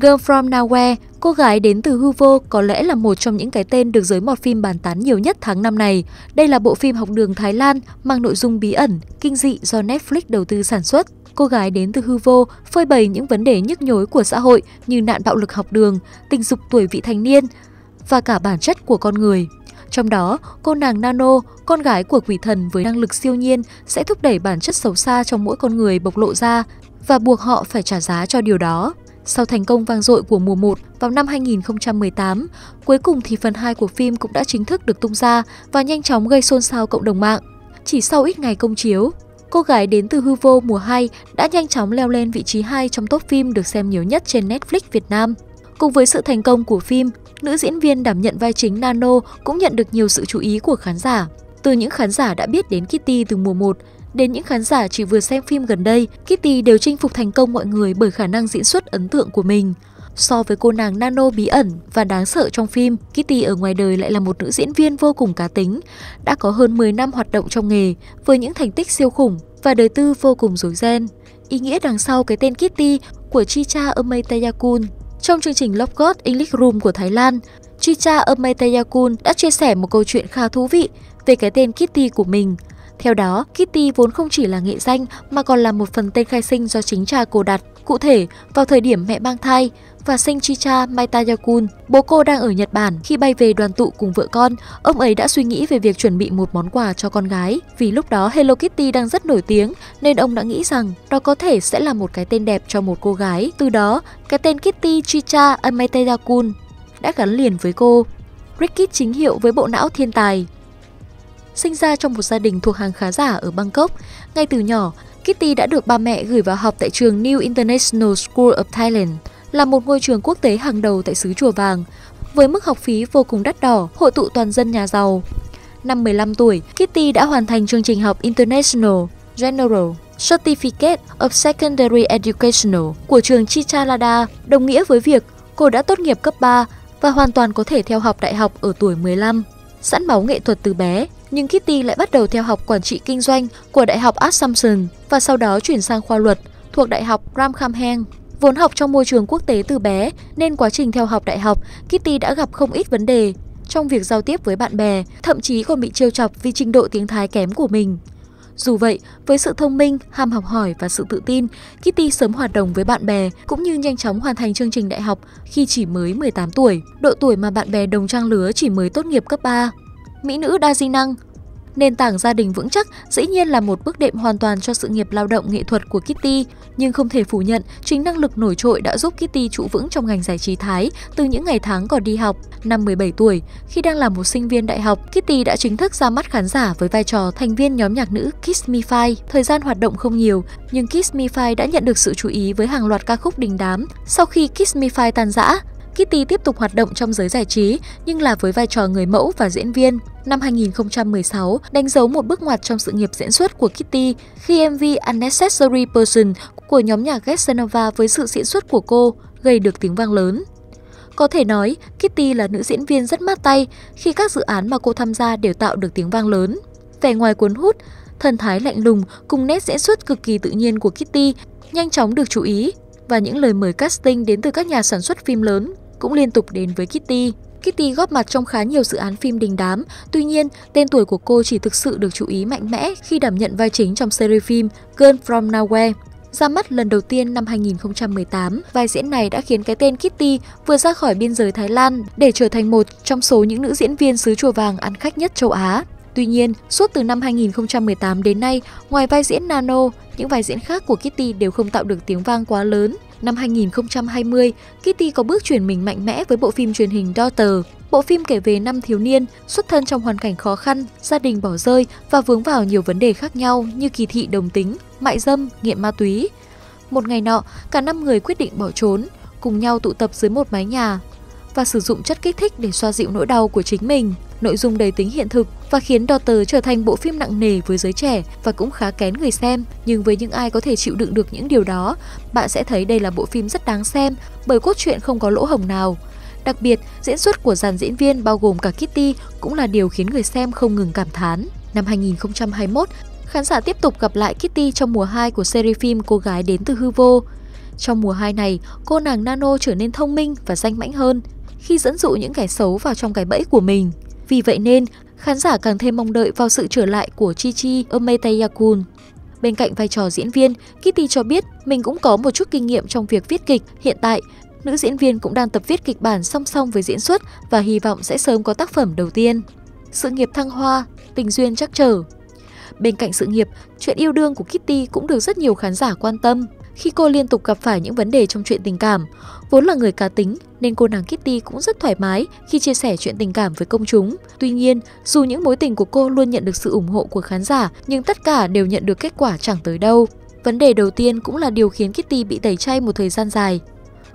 Girl From Nowhere, Cô Gái Đến Từ Hư Vô có lẽ là một trong những cái tên được giới mọt phim bàn tán nhiều nhất tháng năm này. Đây là bộ phim học đường Thái Lan mang nội dung bí ẩn, kinh dị do Netflix đầu tư sản xuất. Cô Gái Đến Từ Hư Vô phơi bày những vấn đề nhức nhối của xã hội như nạn bạo lực học đường, tình dục tuổi vị thành niên và cả bản chất của con người. Trong đó, cô nàng Nanno, con gái của quỷ thần với năng lực siêu nhiên, sẽ thúc đẩy bản chất xấu xa trong mỗi con người bộc lộ ra và buộc họ phải trả giá cho điều đó. Sau thành công vang dội của mùa 1 vào năm 2018, cuối cùng thì phần 2 của phim cũng đã chính thức được tung ra và nhanh chóng gây xôn xao cộng đồng mạng. Chỉ sau ít ngày công chiếu, Cô Gái Đến Từ Hư Vô mùa 2 đã nhanh chóng leo lên vị trí 2 trong top phim được xem nhiều nhất trên Netflix Việt Nam. Cùng với sự thành công của phim, nữ diễn viên đảm nhận vai chính Nanno cũng nhận được nhiều sự chú ý của khán giả. Từ những khán giả đã biết đến Kitty từ mùa 1 đến những khán giả chỉ vừa xem phim gần đây, Kitty đều chinh phục thành công mọi người bởi khả năng diễn xuất ấn tượng của mình. So với cô nàng Nanno bí ẩn và đáng sợ trong phim, Kitty ở ngoài đời lại là một nữ diễn viên vô cùng cá tính, đã có hơn 10 năm hoạt động trong nghề với những thành tích siêu khủng và đời tư vô cùng rối ren. Ý nghĩa đằng sau cái tên Kitty của Chicha Amatayakul. Trong chương trình Love God English Room của Thái Lan, Chicha Amatayakul đã chia sẻ một câu chuyện khá thú vị về cái tên Kitty của mình. Theo đó, Kitty vốn không chỉ là nghệ danh mà còn là một phần tên khai sinh do chính cha cô đặt. Cụ thể, vào thời điểm mẹ mang thai và sinh Chicha Amatayakul, bố cô đang ở Nhật Bản. Khi bay về đoàn tụ cùng vợ con, ông ấy đã suy nghĩ về việc chuẩn bị một món quà cho con gái. Vì lúc đó Hello Kitty đang rất nổi tiếng nên ông đã nghĩ rằng đó có thể sẽ là một cái tên đẹp cho một cô gái. Từ đó, cái tên Kitty Chicha Amatayakul đã gắn liền với cô. Ricky chính hiệu với bộ não thiên tài. Sinh ra trong một gia đình thuộc hàng khá giả ở Bangkok, ngay từ nhỏ, Kitty đã được ba mẹ gửi vào học tại trường New International School of Thailand, là một ngôi trường quốc tế hàng đầu tại xứ Chùa Vàng, với mức học phí vô cùng đắt đỏ, hội tụ toàn dân nhà giàu. Năm 15 tuổi, Kitty đã hoàn thành chương trình học International General Certificate of Secondary Educational của trường Chitalada, đồng nghĩa với việc cô đã tốt nghiệp cấp 3 và hoàn toàn có thể theo học đại học ở tuổi 15. Sẵn máu nghệ thuật từ bé, nhưng Kitty lại bắt đầu theo học quản trị kinh doanh của Đại học Assumption và sau đó chuyển sang khoa luật thuộc Đại học Ramkhamhaeng. Vốn học trong môi trường quốc tế từ bé nên quá trình theo học đại học, Kitty đã gặp không ít vấn đề trong việc giao tiếp với bạn bè, thậm chí còn bị trêu chọc vì trình độ tiếng Thái kém của mình. Dù vậy, với sự thông minh, ham học hỏi và sự tự tin, Kitty sớm hoạt động với bạn bè cũng như nhanh chóng hoàn thành chương trình đại học khi chỉ mới 18 tuổi, độ tuổi mà bạn bè đồng trang lứa chỉ mới tốt nghiệp cấp 3. Mỹ nữ đa di năng. Nền tảng gia đình vững chắc dĩ nhiên là một bước đệm hoàn toàn cho sự nghiệp lao động nghệ thuật của Kitty, nhưng không thể phủ nhận chính năng lực nổi trội đã giúp Kitty trụ vững trong ngành giải trí Thái từ những ngày tháng còn đi học. Năm 17 tuổi, khi đang là một sinh viên đại học, Kitty đã chính thức ra mắt khán giả với vai trò thành viên nhóm nhạc nữ Kiss Me 5. Thời gian hoạt động không nhiều, nhưng Kiss Me 5 đã nhận được sự chú ý với hàng loạt ca khúc đình đám. Sau khi Kiss Me 5 tan rã, Kitty tiếp tục hoạt động trong giới giải trí, nhưng là với vai trò người mẫu và diễn viên. Năm 2016 đánh dấu một bước ngoặt trong sự nghiệp diễn xuất của Kitty khi MV Unnecessary Person của nhóm nhạc Getsnova với sự diễn xuất của cô gây được tiếng vang lớn. Có thể nói, Kitty là nữ diễn viên rất mát tay khi các dự án mà cô tham gia đều tạo được tiếng vang lớn. Vẻ ngoài cuốn hút, thần thái lạnh lùng cùng nét diễn xuất cực kỳ tự nhiên của Kitty nhanh chóng được chú ý và những lời mời casting đến từ các nhà sản xuất phim lớn cũng liên tục đến với Kitty. Kitty góp mặt trong khá nhiều dự án phim đình đám, tuy nhiên, tên tuổi của cô chỉ thực sự được chú ý mạnh mẽ khi đảm nhận vai chính trong series phim Girl From Nowhere. Ra mắt lần đầu tiên năm 2018, vai diễn này đã khiến cái tên Kitty vừa ra khỏi biên giới Thái Lan để trở thành một trong số những nữ diễn viên xứ Chùa Vàng ăn khách nhất châu Á. Tuy nhiên, suốt từ năm 2018 đến nay, ngoài vai diễn Nanno, những vai diễn khác của Kitty đều không tạo được tiếng vang quá lớn. Năm 2020, Kitty có bước chuyển mình mạnh mẽ với bộ phim truyền hình Daughter. Bộ phim kể về 5 thiếu niên xuất thân trong hoàn cảnh khó khăn, gia đình bỏ rơi và vướng vào nhiều vấn đề khác nhau như kỳ thị đồng tính, mại dâm, nghiện ma túy. Một ngày nọ, cả 5 người quyết định bỏ trốn, cùng nhau tụ tập dưới một mái nhà và sử dụng chất kích thích để xoa dịu nỗi đau của chính mình. Nội dung đầy tính hiện thực và khiến Daughter trở thành bộ phim nặng nề với giới trẻ và cũng khá kén người xem. Nhưng với những ai có thể chịu đựng được những điều đó, bạn sẽ thấy đây là bộ phim rất đáng xem bởi cốt truyện không có lỗ hổng nào. Đặc biệt, diễn xuất của dàn diễn viên bao gồm cả Kitty cũng là điều khiến người xem không ngừng cảm thán. Năm 2021, khán giả tiếp tục gặp lại Kitty trong mùa 2 của series phim Cô Gái Đến Từ Hư Vô. Trong mùa 2 này, cô nàng Nanno trở nên thông minh và danh mãnh hơn khi dẫn dụ những kẻ xấu vào trong cái bẫy của mình. Vì vậy nên, khán giả càng thêm mong đợi vào sự trở lại của Chichi Amatayakul. Bên cạnh vai trò diễn viên, Kitty cho biết mình cũng có một chút kinh nghiệm trong việc viết kịch. Hiện tại, nữ diễn viên cũng đang tập viết kịch bản song song với diễn xuất và hy vọng sẽ sớm có tác phẩm đầu tiên. Sự nghiệp thăng hoa, tình duyên trắc trở. Bên cạnh sự nghiệp, chuyện yêu đương của Kitty cũng được rất nhiều khán giả quan tâm. Khi cô liên tục gặp phải những vấn đề trong chuyện tình cảm, vốn là người cá tính nên cô nàng Kitty cũng rất thoải mái khi chia sẻ chuyện tình cảm với công chúng. Tuy nhiên, dù những mối tình của cô luôn nhận được sự ủng hộ của khán giả, nhưng tất cả đều nhận được kết quả chẳng tới đâu. Vấn đề đầu tiên cũng là điều khiến Kitty bị tẩy chay một thời gian dài,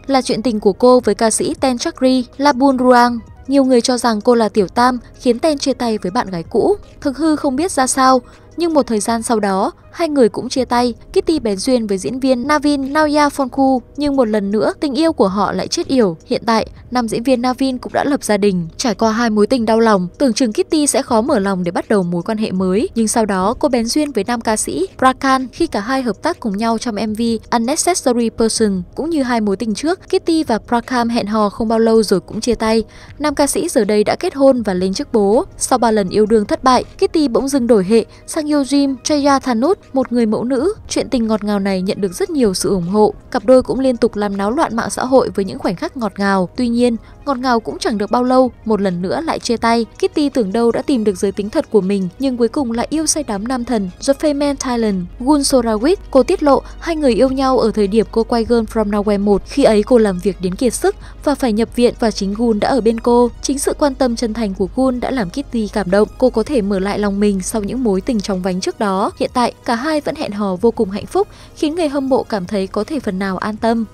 là chuyện tình của cô với ca sĩ Ten Chakri, La Bunrang. Nhiều người cho rằng cô là tiểu tam khiến Ten chia tay với bạn gái cũ. Thực hư không biết ra sao, nhưng một thời gian sau đó, hai người cũng chia tay. Kitty bén duyên với diễn viên Navin Naoya Fonku, nhưng một lần nữa tình yêu của họ lại chết yểu. Hiện tại, nam diễn viên Navin cũng đã lập gia đình. Trải qua hai mối tình đau lòng, tưởng chừng Kitty sẽ khó mở lòng để bắt đầu mối quan hệ mới. Nhưng sau đó, cô bén duyên với nam ca sĩ Prakan khi cả hai hợp tác cùng nhau trong MV Unnecessary Person. Cũng như hai mối tình trước, Kitty và Prakan hẹn hò không bao lâu rồi cũng chia tay. Nam ca sĩ giờ đây đã kết hôn và lên chức bố. Sau 3 lần yêu đương thất bại, Kitty bỗng dưng đổi hệ sang yêu Jim Chaya Thanut, một người mẫu nữ. Chuyện tình ngọt ngào này nhận được rất nhiều sự ủng hộ. Cặp đôi cũng liên tục làm náo loạn mạng xã hội với những khoảnh khắc ngọt ngào. Tuy nhiên, ngọt ngào cũng chẳng được bao lâu, một lần nữa lại chia tay. Kitty tưởng đâu đã tìm được giới tính thật của mình, nhưng cuối cùng lại yêu say đắm nam thần The Face Men Thailand, Gun Sorawit. Cô tiết lộ hai người yêu nhau ở thời điểm cô quay Girl From Nowhere 1. Khi ấy cô làm việc đến kiệt sức và phải nhập viện và chính Gun đã ở bên cô. Chính sự quan tâm chân thành của Gun đã làm Kitty cảm động. Cô có thể mở lại lòng mình sau những mối tình chóng vánh trước đó. Hiện tại, cả hai vẫn hẹn hò vô cùng hạnh phúc, khiến người hâm mộ cảm thấy có thể phần nào an tâm.